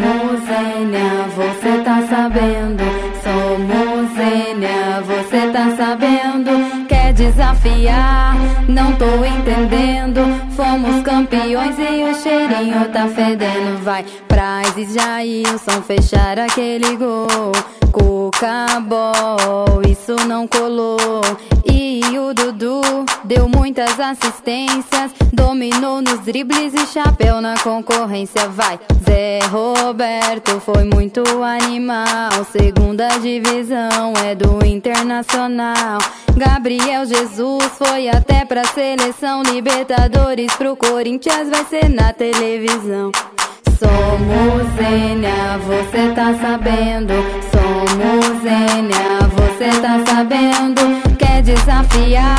Somos Enya, você tá sabendo. Somos Enya, você tá sabendo. Quer desafiar? Não tô entendendo. Fomos campeões e o cheirinho tá fedendo. Vai, Praz e Jailson fechar aquele gol. Cucabol, isso não colou. E o Dudu deu muitas assistências, dominou nos dribles e chapéu na concorrência. Vai, Zé Roberto foi muito animal. Segunda divisão é do Internacional. Gabriel Jesus foi até pra seleção. Libertadores pro Corinthians vai ser na televisão. Somos Enya, você tá sabendo. Somos Enya, você tá sabendo. Quer desafiar?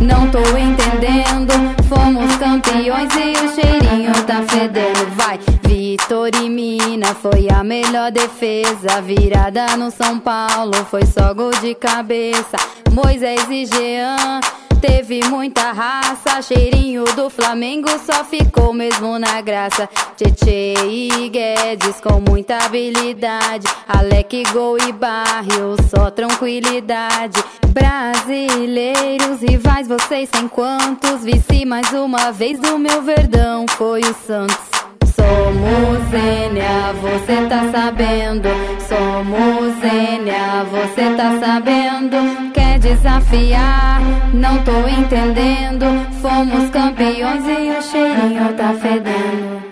Não tô entendendo. Fomos campeões e o cheirinho tá fedendo. Vai, Vitória e Mina foi a melhor defesa. Virada no São Paulo foi só gol de cabeça. Moisés e Jean teve muita raça, cheirinho do Flamengo só ficou mesmo na graça. Tietê e Guedes com muita habilidade, Alec, gol e barril, só tranquilidade. Brasileiros, rivais vocês sem quantos, vice mais uma vez do meu verdão foi o Santos. Somos Enya, você tá sabendo. Somos Enya, você tá sabendo. Quer desafiar? Não tô entendendo. Fomos campeões e o cheirinho tá fedendo.